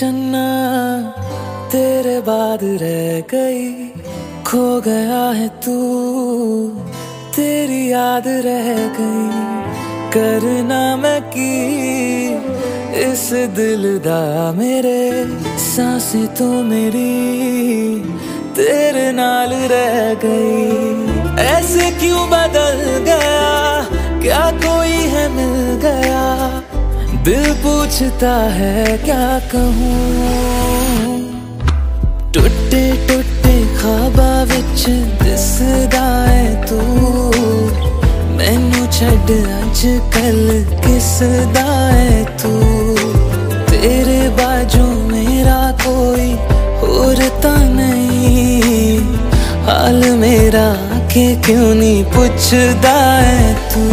शन्ना तेरे बाद रह गई, खो गया है तू तेरी याद रह गई। करना मैं की इस दिलदा मेरे, सांसें तो मेरी तेरे नाल रह गई। ऐसे क्यों बदल गया, क्या कोई है मिल गया, दिल पूछता है क्या कहूं। टुटे टुटे ख्वाबां विच दिसदा है तू, मैनू छड़ अज कल किसदा है तू। तेरे बाजू मेरा कोई होर ता नहीं, हाल मेरा आके क्यों नहीं पूछदा है तू।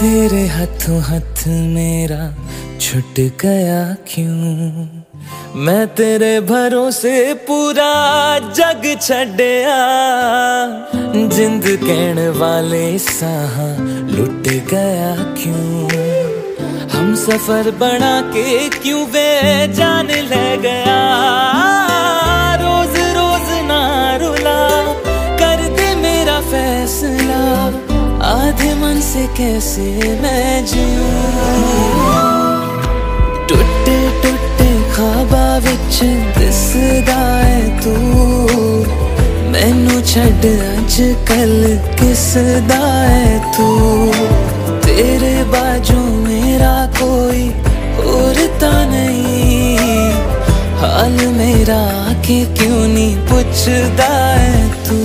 तेरे हाथों हाथ मेरा छुट गया क्यों, मैं तेरे भरोसे पूरा जग छड़या। जिंद कहण वाले साह लुट गया क्यों, हम सफर बना के क्यों वे जान ले गया। रोज रोज ना रुला, कर दे मेरा फैसला, आधे मन से कैसे मैं जीऊं। टुटे टुटे ख्वाबां विच दिसदा है तू, मैनू छड़ अज कल किसदा है तू। तेरे बाजू मेरा कोई होर ता नहीं, हाल मेरा आके क्यों नहीं पूछदा है तू।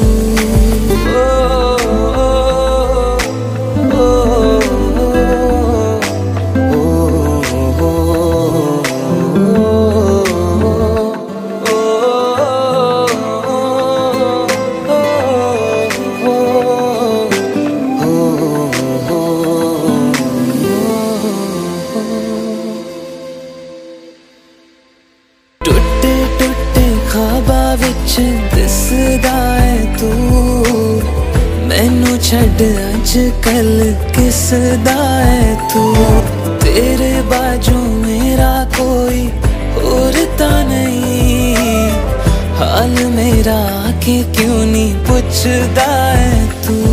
ख्वाबां विच दिसदा है तू, मैनू छड़ अज कल किसदा है तू। तेरे बाजू मेरा कोई होर ता नहीं, हाल मेरा आके क्यों नहीं पूछदा है तू।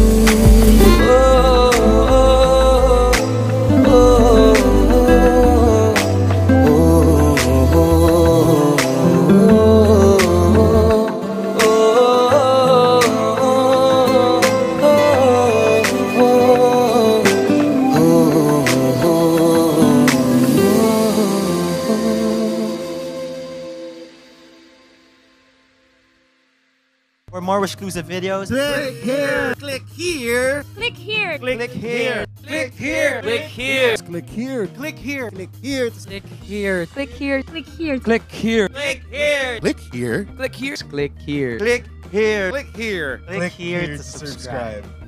For more exclusive videos, click here, click here, click here, click here, click here, click here, click here, click here, click here, click here, click here, click here, click here, click here, click here, click here, click here, click here, click here, click here to subscribe.